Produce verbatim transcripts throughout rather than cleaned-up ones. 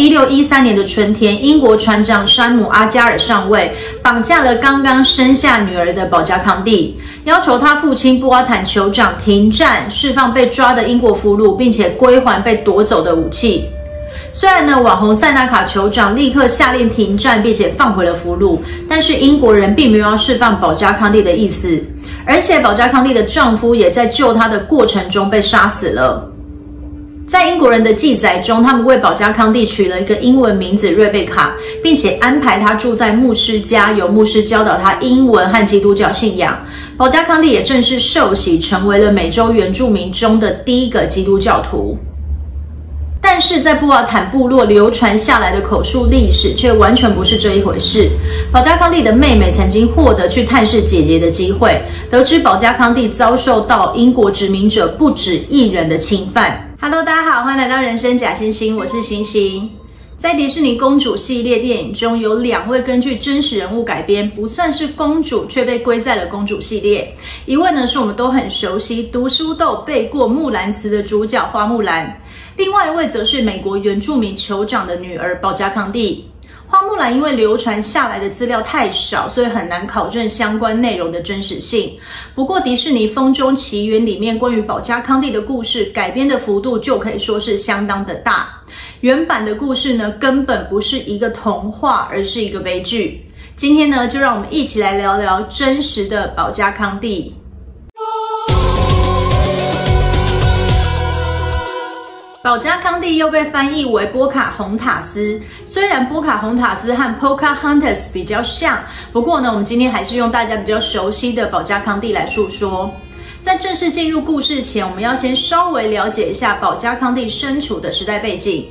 一六一三年的春天，英国船长山姆·阿加尔上尉绑架了刚刚生下女儿的保加康帝，要求他父亲布阿坦酋长停战，释放被抓的英国俘虏，并且归还被夺走的武器。 虽然呢，网红塞纳卡酋长立刻下令停战，并且放回了俘虏，但是英国人并没有要释放保加康帝的意思，而且保加康帝的丈夫也在救她的过程中被杀死了。在英国人的记载中，他们为保加康帝取了一个英文名字瑞贝卡，并且安排她住在牧师家，由牧师教导她英文和基督教信仰。保加康帝也正式受洗，成为了美洲原住民中的第一个基督教徒。 但是在布瓦坦部落流传下来的口述历史却完全不是这一回事。保加康帝的妹妹曾经获得去探视姐姐的机会，得知保加康帝遭受到英国殖民者不止一人的侵犯。Hello， 大家好，欢迎来到人生假星星，我是星星。在迪士尼公主系列电影中，有两位根据真实人物改编，不算是公主却被归在了公主系列。一位呢是我们都很熟悉，读书都有背过木兰词的主角花木兰。 另外一位则是美国原住民酋长的女儿保加康帝。花木兰因为流传下来的资料太少，所以很难考证相关内容的真实性。不过，迪士尼《风中奇缘》里面关于保加康帝的故事改编的幅度就可以说是相当的大。原版的故事呢，根本不是一个童话，而是一个悲剧。今天呢，就让我们一起来聊聊真实的保加康帝。 保加康帝又被翻译为波卡洪塔斯。虽然波卡洪塔斯和 Pocahontas 比较像，不过呢，我们今天还是用大家比较熟悉的保加康帝来述说。在正式进入故事前，我们要先稍微了解一下保加康帝身处的时代背景。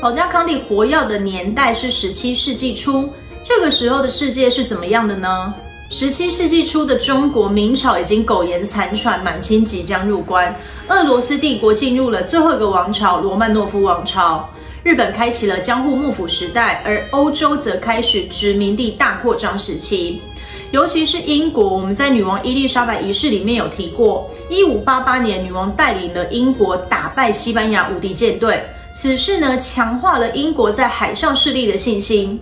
保加康帝活跃的年代是十七世纪初，这个时候的世界是怎么样的呢？ 十七世纪初的中国，明朝已经苟延残喘，满清即将入关，俄罗斯帝国进入了最后一个王朝——罗曼诺夫王朝。日本开启了江户幕府时代，而欧洲则开始殖民地大扩张时期。尤其是英国，我们在女王伊丽莎白一世里面有提过， 一五八八年女王带领了英国打败西班牙无敌舰队，此事呢强化了英国在海上势力的信心。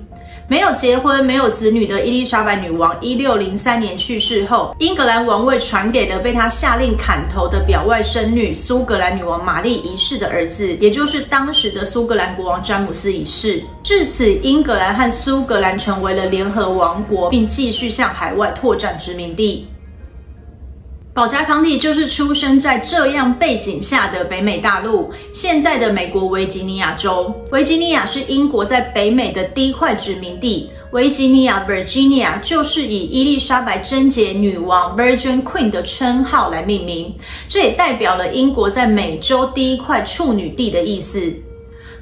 没有结婚、没有子女的伊丽莎白女王， 一六零三年去世后，英格兰王位传给了被她下令砍头的表外甥女苏格兰女王玛丽一世的儿子，也就是当时的苏格兰国王詹姆斯一世。至此，英格兰和苏格兰成为了联合王国，并继续向海外拓展殖民地。保加康帝就是出生在这样背景下的北美大陆，现在的美国维吉尼亚州。维吉尼亚是英国在北美的第一块殖民地。维吉尼亚 （Virginia） 就是以伊丽莎白贞洁女王 （Virgin Queen） 的称号来命名，这也代表了英国在美洲第一块处女地的意思。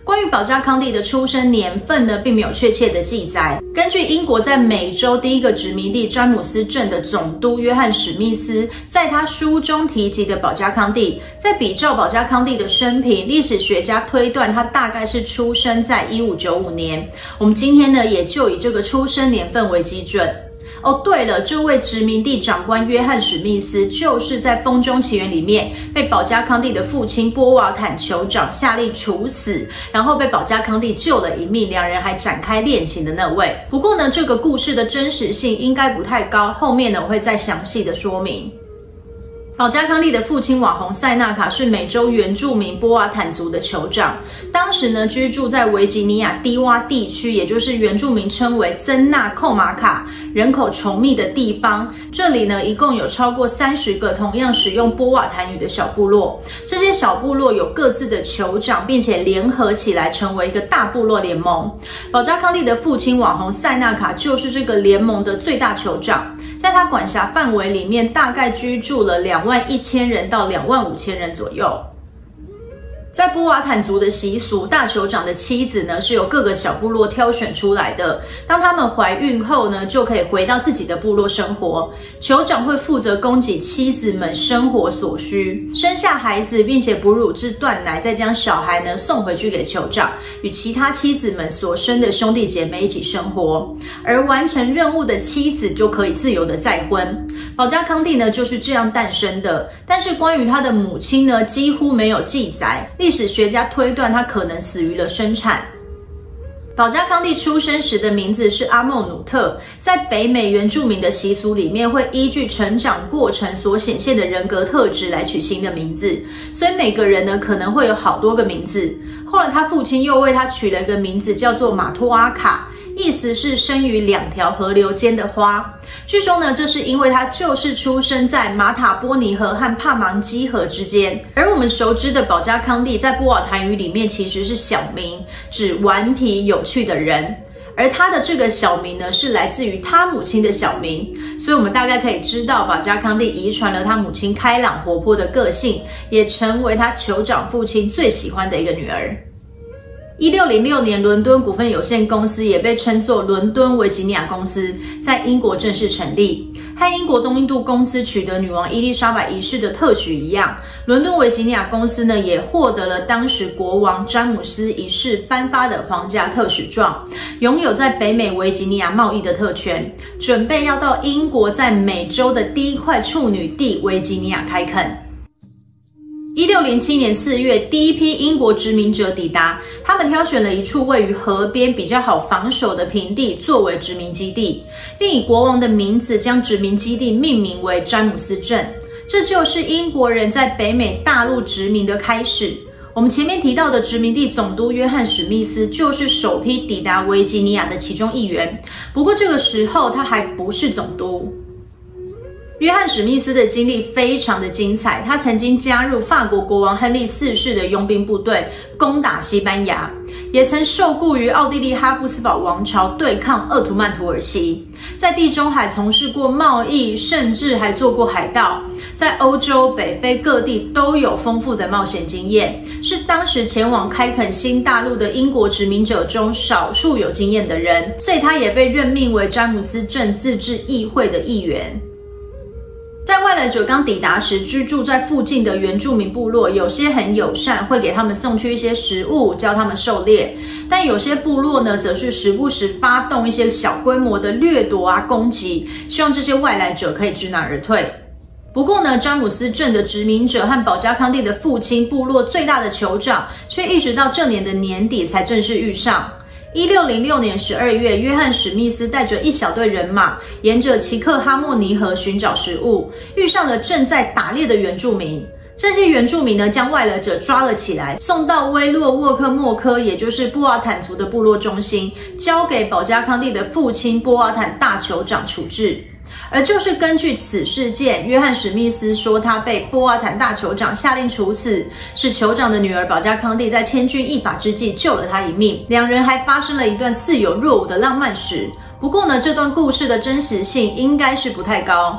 关于保加康帝的出生年份呢，并没有确切的记载。根据英国在美洲第一个殖民地詹姆斯镇的总督约翰·史密斯在他书中提及的保加康帝，在比照保加康帝的生平，历史学家推断他大概是出生在一五九五年。我们今天呢，也就以这个出生年份为基准。哦，对了，这位殖民地长官约翰·史密斯就是在《风中奇缘》里面被保加康帝的父亲波瓦坦酋长下令处死，然后被保加康帝救了一命，两人还展开恋情的那位。不过呢，这个故事的真实性应该不太高，后面呢我会再详细的说明。保加康帝的父亲网红塞纳卡是美洲原住民波瓦坦族的酋长，当时呢居住在维吉尼亚低洼地区，也就是原住民称为增纳寇马卡。 人口稠密的地方，这里呢一共有超过三十个同样使用波瓦坦语的小部落。这些小部落有各自的酋长，并且联合起来成为一个大部落联盟。保加康帝的父亲网红塞纳卡就是这个联盟的最大酋长，在他管辖范围里面，大概居住了两万一千人到两万五千人左右。 在波瓦坦族的习俗，大酋长的妻子呢是由各个小部落挑选出来的。当他们怀孕后呢，就可以回到自己的部落生活。酋长会负责供给妻子们生活所需，生下孩子并且哺乳至断奶，再将小孩呢送回去给酋长，与其他妻子们所生的兄弟姐妹一起生活。而完成任务的妻子就可以自由的再婚。保加康帝呢就是这样诞生的。但是关于他的母亲呢，几乎没有记载。 历史学家推断，他可能死于了生产。保加康帝出生时的名字是阿莫努特，在北美原住民的习俗里面，会依据成长过程所显现的人格特质来取新的名字，所以每个人呢可能会有好多个名字。后来他父亲又为他取了一个名字叫做马托阿卡，意思是生于两条河流间的花。据说呢，这是因为他就是出生在马塔波尼河和帕芒基河之间。而我们熟知的保加康帝，在波瓦台语里面其实是小名，指顽皮有趣的人。而他的这个小名呢，是来自于他母亲的小名，所以我们大概可以知道，保加康帝遗传了他母亲开朗活泼的个性，也成为他酋长父亲最喜欢的一个女儿。一六零六年，伦敦股份有限公司也被称作伦敦维吉尼亚公司，在英国正式成立。和英国东印度公司取得女王伊丽莎白一世的特许一样，伦敦维吉尼亚公司呢也获得了当时国王詹姆斯一世颁发的皇家特许状，拥有在北美维吉尼亚贸易的特权，准备要到英国在美洲的第一块处女地维吉尼亚开垦。一六零七年四月，第一批英国殖民者抵达，他们挑选了一处位于河边比较好防守的平地作为殖民基地，并以国王的名字将殖民基地命名为詹姆斯镇。这就是英国人在北美大陆殖民的开始。我们前面提到的殖民地总督约翰·史密斯就是首批抵达维吉尼亚的其中一员，不过这个时候他还不是总督。约翰·史密斯的经历非常的精彩，他曾经加入法国国王亨利四世的佣兵部队，攻打西班牙，也曾受雇于奥地利哈布斯堡王朝对抗鄂图曼土耳其，在地中海从事过贸易，甚至还做过海盗，在欧洲、北非各地都有丰富的冒险经验，是当时前往开垦新大陆的英国殖民者中少数有经验的人，所以他也被任命为詹姆斯镇自治议会的议员。在外来者刚抵达时，居住在附近的原住民部落有些很友善，会给他们送去一些食物，教他们狩猎，但有些部落呢则是时不时发动一些小规模的掠夺啊攻击，希望这些外来者可以知难而退。不过呢，詹姆斯镇的殖民者和保加康帝的父亲部落最大的酋长却一直到这年的年底才正式遇上。一六零六年十二月，约翰·史密斯带着一小队人马，沿着奇克哈莫尼河寻找食物，遇上了正在打猎的原住民。这些原住民呢，将外来者抓了起来，送到威洛沃克莫科，也就是波瓦坦族的部落中心，交给保加康帝的父亲波瓦坦大酋长处置。而就是根据此事件，约翰·史密斯说他被波瓦坦大酋长下令处死，是酋长的女儿保加康帝在千钧一发之际救了他一命，两人还发生了一段似有若无的浪漫史。不过呢，这段故事的真实性应该是不太高。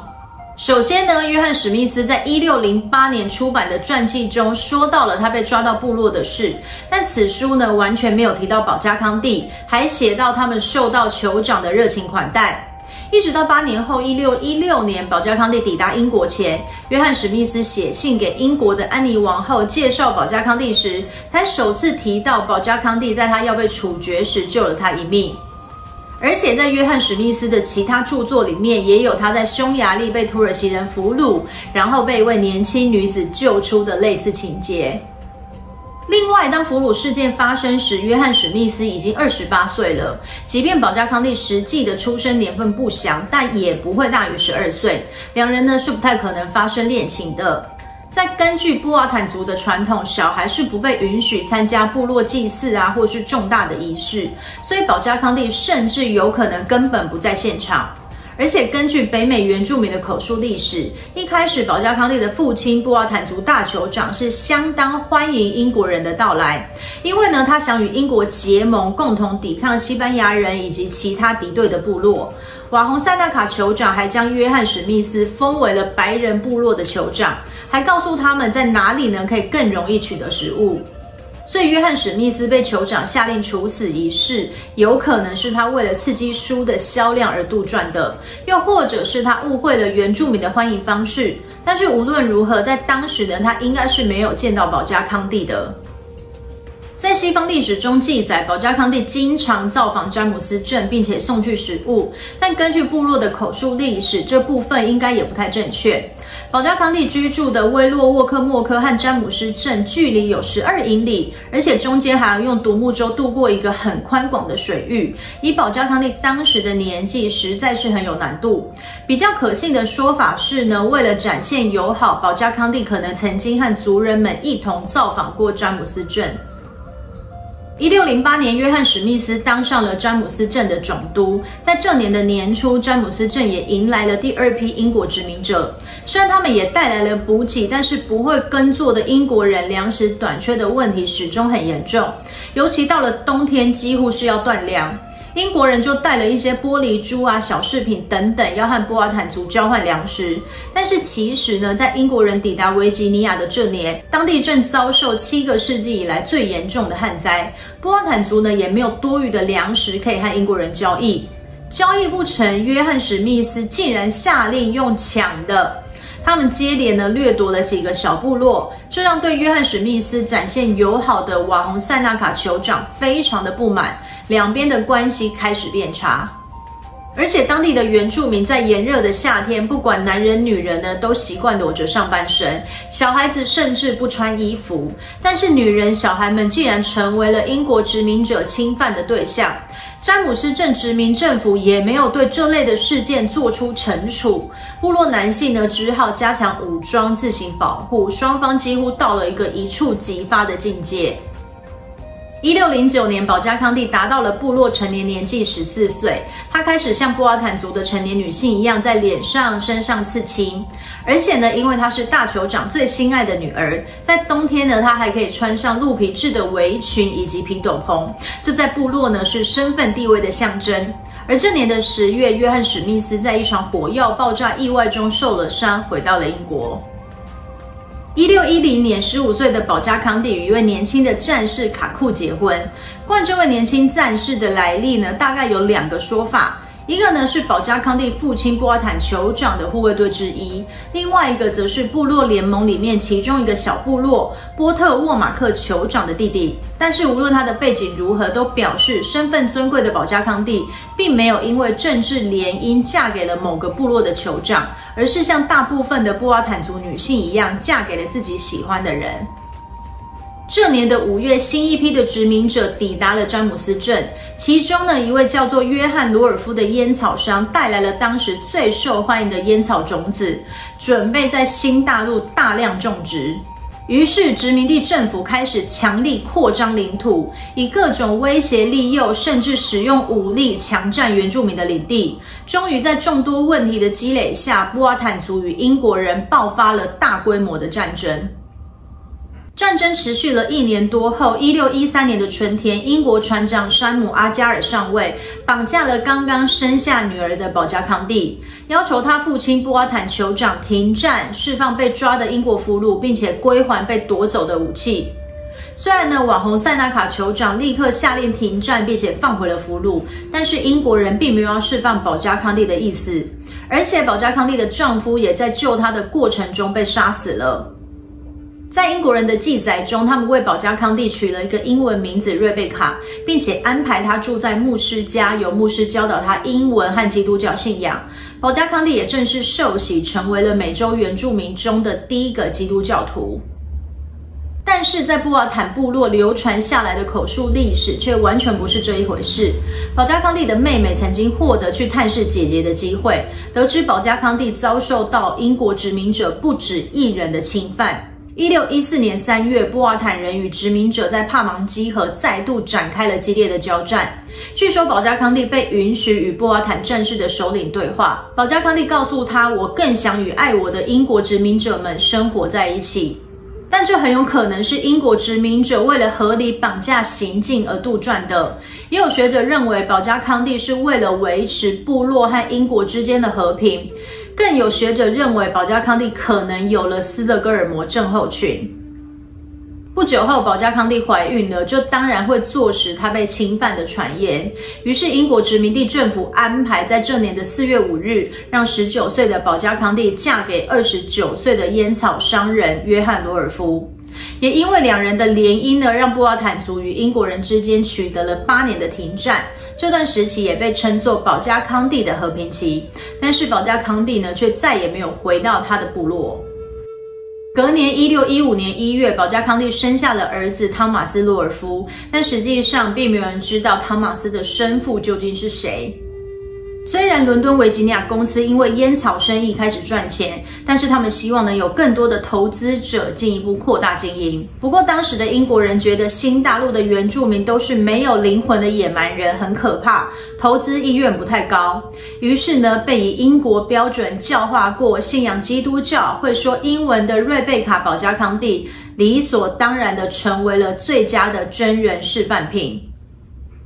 首先呢，约翰·史密斯在一六零八年出版的传记中说到了他被抓到部落的事，但此书呢完全没有提到保加康帝，还写到他们受到酋长的热情款待。一直到八年后，一六一六年保加康帝抵达英国前，约翰·史密斯写信给英国的安妮王后介绍保加康帝时，他首次提到保加康帝在他要被处决时救了他一命。而且在约翰·史密斯的其他著作里面，也有他在匈牙利被土耳其人俘虏，然后被一位年轻女子救出的类似情节。另外，当俘虏事件发生时，约翰·史密斯已经二十八岁了。即便保加康帝实际的出生年份不详，但也不会大于十二岁。两人呢是不太可能发生恋情的。在根据波瓦坦族的传统，小孩是不被允许参加部落祭祀啊，或是重大的仪式，所以保加康帝甚至有可能根本不在现场。而且根据北美原住民的口述历史，一开始保加康帝的父亲波瓦坦族大酋长是相当欢迎英国人的到来，因为呢他想与英国结盟，共同抵抗西班牙人以及其他敌对的部落。瓦洪塞纳卡酋长还将约翰·史密斯封为了白人部落的酋长，还告诉他们在哪里呢可以更容易取得食物。所以约翰·史密斯被酋长下令处死一事，有可能是他为了刺激书的销量而杜撰的，又或者是他误会了原住民的欢迎方式。但是无论如何，在当时呢，他应该是没有见到保加康帝的。在西方历史中记载，保加康帝经常造访詹姆斯镇，并且送去食物，但根据部落的口述历史，这部分应该也不太正确。保加康利居住的威洛沃克莫科和詹姆斯镇距离有十二英里，而且中间还要用独木舟渡过一个很宽广的水域。以保加康利当时的年纪，实在是很有难度。比较可信的说法是呢，为了展现友好，保加康利可能曾经和族人们一同造访过詹姆斯镇。 一六零八年，约翰·史密斯当上了詹姆斯镇的总督。在这年的年初，詹姆斯镇也迎来了第二批英国殖民者。虽然他们也带来了补给，但是不会耕作的英国人粮食短缺的问题始终很严重，尤其到了冬天，几乎是要断粮。英国人就带了一些玻璃珠啊、小饰品等等，要和波阿坦族交换粮食。但是其实呢，在英国人抵达维吉尼亚的这年，当地正遭受七个世纪以来最严重的旱灾。 波阿坦族呢也没有多余的粮食可以和英国人交易，交易不成，约翰·史密斯竟然下令用抢的。他们接连呢掠夺了几个小部落，这让对约翰·史密斯展现友好的瓦洪塞纳卡酋长非常的不满，两边的关系开始变差。 而且当地的原住民在炎热的夏天，不管男人女人呢，都习惯裸着上半身，小孩子甚至不穿衣服。但是女人、小孩们竟然成为了英国殖民者侵犯的对象。詹姆斯镇殖民政府也没有对这类的事件做出惩处，部落男性呢只好加强武装自行保护，双方几乎到了一个一触即发的境界。 一六零九年，保加康利达到了部落成年年纪十四岁，他开始像波阿坦族的成年女性一样，在脸上、身上刺青。而且呢，因为她是大酋长最心爱的女儿，在冬天呢，她还可以穿上鹿皮制的围裙以及皮斗篷，这在部落呢是身份地位的象征。而这年的十月，约翰·史密斯在一场火药爆炸意外中受了伤，回到了英国。 一六一零年，十五岁的保加康利与一位年轻的战士卡库结婚。关于这位年轻战士的来历呢，大概有两个说法。一个呢是保加康利父亲波阿坦酋长的护卫队之一，另外一个则是部落联盟里面其中一个小部落波特沃马克酋长的弟弟。但是无论他的背景如何，都表示身份尊贵的保加康利并没有因为政治联姻嫁给了某个部落的酋长。 而是像大部分的波阿坦族女性一样，嫁给了自己喜欢的人。这年的五月，新一批的殖民者抵达了詹姆斯镇，其中呢，一位叫做约翰·罗尔夫的烟草商带来了当时最受欢迎的烟草种子，准备在新大陆大量种植。 于是，殖民地政府开始强力扩张领土，以各种威胁利诱，甚至使用武力强占原住民的领地。终于，在众多问题的积累下，波阿坦族与英国人爆发了大规模的战争。 战争持续了一年多后，一六一三年的春天，英国船长山姆·阿加尔上尉绑架了刚刚生下女儿的保加康利，要求他父亲波阿坦酋长停战，释放被抓的英国俘虏，并且归还被夺走的武器。虽然呢，瓦洪塞纳卡酋长立刻下令停战，并且放回了俘虏，但是英国人并没有要释放保加康利的意思，而且保加康利的丈夫也在救她的过程中被杀死了。 在英国人的记载中，他们为保加康利取了一个英文名字瑞贝卡，并且安排她住在牧师家，由牧师教导她英文和基督教信仰。保加康利也正式受洗，成为了美洲原住民中的第一个基督教徒。但是在布瓦坦部落流传下来的口述历史却完全不是这一回事。保加康利的妹妹曾经获得去探视姐姐的机会，得知保加康利遭受到英国殖民者不止一人的侵犯。 一六一四年三月，波阿坦人与殖民者在帕芒基河再度展开了激烈的交战。据说保加康利被允许与波阿坦战士的首领对话。保加康利告诉他：“我更想与爱我的英国殖民者们生活在一起。”但这很有可能是英国殖民者为了合理绑架行径而杜撰的。也有学者认为，保加康利是为了维持部落和英国之间的和平。 更有学者认为，保加康利可能有了斯德哥尔摩症候群。不久后，保加康利怀孕了，这当然会坐实她被侵犯的传言。于是，英国殖民地政府安排在这年的四月五日，让十九岁的保加康利嫁给二十九岁的烟草商人约翰·罗尔夫。也因为两人的联姻呢，让布尔坦族与英国人之间取得了八年的停战。这段时期也被称作保加康帝的和平期，但是保加康帝呢，却再也没有回到他的部落。 隔年一六一五年一月，保加康帝生下了儿子汤马斯·洛尔夫，但实际上并没有人知道汤马斯的生父究竟是谁。虽然伦敦维吉尼亚公司因为烟草生意开始赚钱，但是他们希望能有更多的投资者进一步扩大经营。不过，当时的英国人觉得新大陆的原住民都是没有灵魂的野蛮人，很可怕，投资意愿不太高。 于是呢，被以英国标准教化过、信仰基督教、会说英文的瑞贝卡·保加康帝，理所当然地成为了最佳的真人示范品。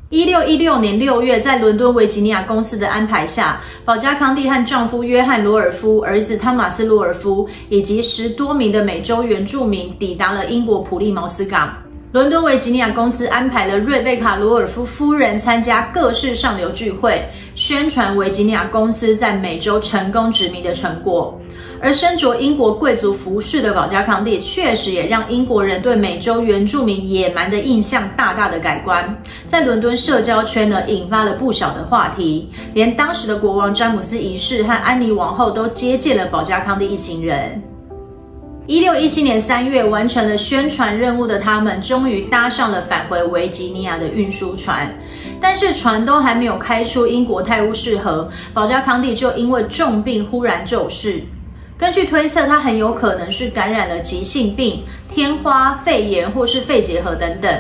一六一六年六月，在伦敦维吉尼亚公司的安排下，保加康帝和丈夫约翰·罗尔夫、儿子汤马斯·罗尔夫以及十多名的美洲原住民抵达了英国普利茅斯港。 伦敦维吉尼亚公司安排了瑞贝卡·罗尔夫夫人参加各式上流聚会，宣传维吉尼亚公司在美洲成功殖民的成果。而身着英国贵族服饰的保加康帝，确实也让英国人对美洲原住民野蛮的印象大大的改观，在伦敦社交圈呢，引发了不少的话题，连当时的国王詹姆斯一世和安妮王后都接见了保加康帝一行人。 一六一七年三月，完成了宣传任务的他们，终于搭上了返回维吉尼亚的运输船。但是船都还没有开出英国泰晤士河，保加康帝就因为重病忽然骤逝。根据推测，他很有可能是感染了急性病、天花、肺炎或是肺结核等等。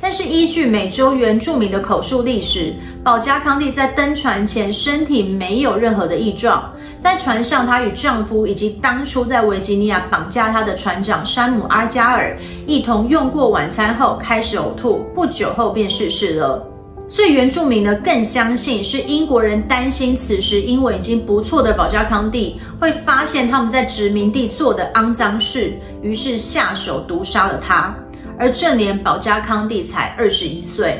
但是依据美洲原住民的口述历史，保加康帝在登船前身体没有任何的异状。 在船上，她与丈夫以及当初在维吉尼亚绑架她的船长山姆·阿加尔一同用过晚餐后开始呕吐，不久后便逝世了。所以原住民呢更相信是英国人担心此时英文已经不错的保加康帝会发现他们在殖民地做的肮脏事，于是下手毒杀了他。而这年保加康帝才二十一岁。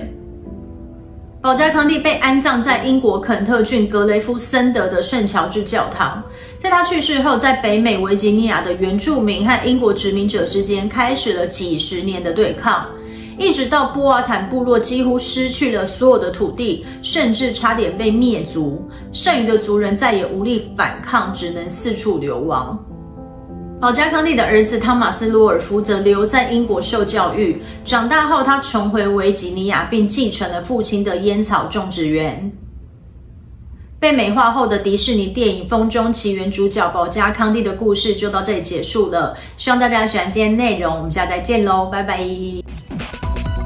保加康帝被安葬在英国肯特郡格雷夫森德的圣乔治教堂。在他去世后，在北美维吉尼亚的原住民和英国殖民者之间开始了几十年的对抗，一直到波瓦坦部落几乎失去了所有的土地，甚至差点被灭族，剩余的族人再也无力反抗，只能四处流亡。 保加康帝的儿子汤马斯·罗尔夫则留在英国受教育。长大后，他重回维吉尼亚，并继承了父亲的烟草种植园。被美化后的迪士尼电影《风中奇缘》主角保加康帝的故事就到这里结束了。希望大家喜欢今天内容，我们下次再见喽，拜拜。